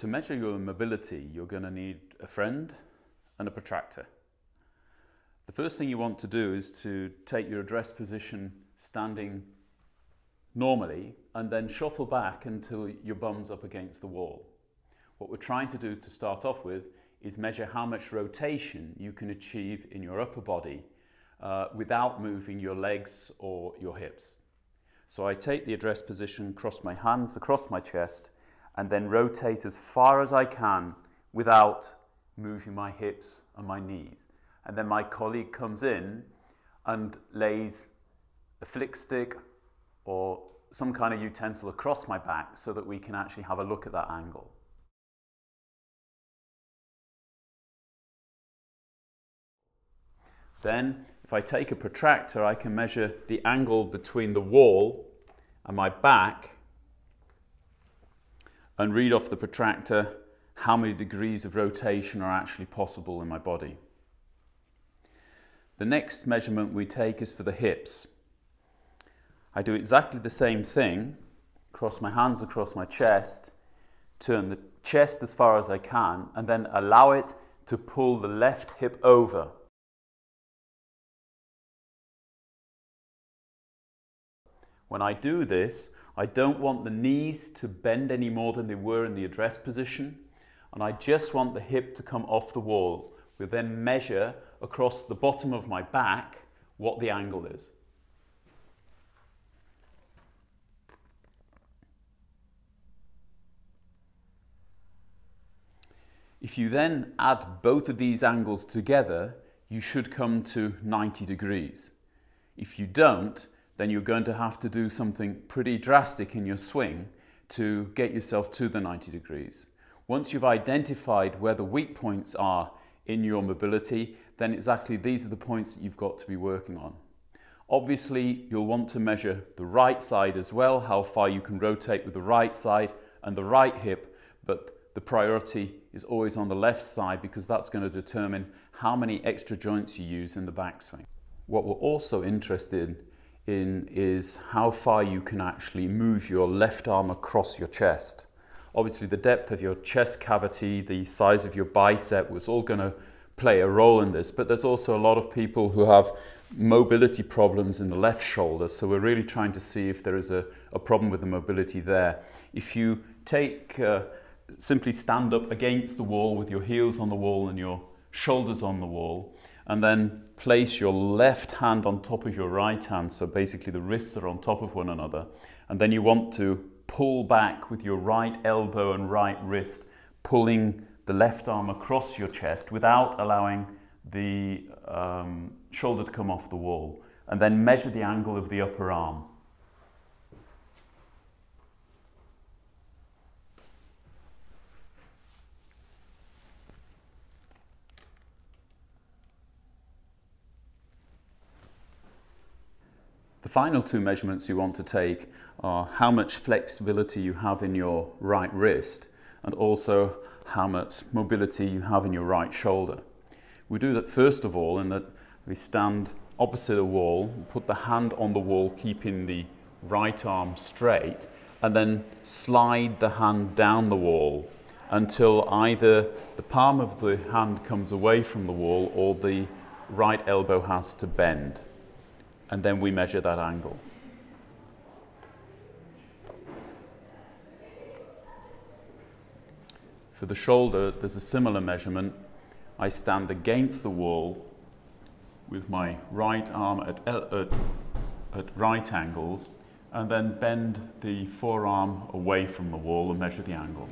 To measure your mobility, you're going to need a friend and a protractor. The first thing you want to do is to take your address position standing normally and then shuffle back until your bum's up against the wall. What we're trying to do to start off with is measure how much rotation you can achieve in your upper body without moving your legs or your hips. So I take the address position, cross my hands across my chest, and then rotate as far as I can without moving my hips and my knees. And then my colleague comes in and lays a flick stick or some kind of utensil across my back so that we can actually have a look at that angle. Then, if I take a protractor, I can measure the angle between the wall and my back and read off the protractor how many degrees of rotation are actually possible in my body. The next measurement we take is for the hips. I do exactly the same thing, cross my hands across my chest, turn the chest as far as I can, and then allow it to pull the left hip over. When I do this, I don't want the knees to bend any more than they were in the address position, and I just want the hip to come off the wall. We'll then measure across the bottom of my back what the angle is. If you then add both of these angles together, you should come to 90 degrees. If you don't, then you're going to have to do something pretty drastic in your swing to get yourself to the 90 degrees. Once you've identified where the weak points are in your mobility, then exactly these are the points that you've got to be working on. Obviously, you'll want to measure the right side as well, how far you can rotate with the right side and the right hip, but the priority is always on the left side because that's going to determine how many extra joints you use in the backswing. What we're also interested in is how far you can actually move your left arm across your chest. Obviously, the depth of your chest cavity, the size of your bicep was all going to play a role in this, but there's also a lot of people who have mobility problems in the left shoulder, so we're really trying to see if there is a problem with the mobility there. If you take simply stand up against the wall with your heels on the wall and your shoulders on the wall, and then place your left hand on top of your right hand, so basically the wrists are on top of one another, and then you want to pull back with your right elbow and right wrist, pulling the left arm across your chest without allowing the shoulder to come off the wall, and then measure the angle of the upper arm. The final two measurements you want to take are how much flexibility you have in your right wrist and also how much mobility you have in your right shoulder. We do that first of all in that we stand opposite a wall, put the hand on the wall, keeping the right arm straight, and then slide the hand down the wall until either the palm of the hand comes away from the wall or the right elbow has to bend. And then we measure that angle. For the shoulder, there's a similar measurement. I stand against the wall with my right arm at right angles and then bend the forearm away from the wall and measure the angle.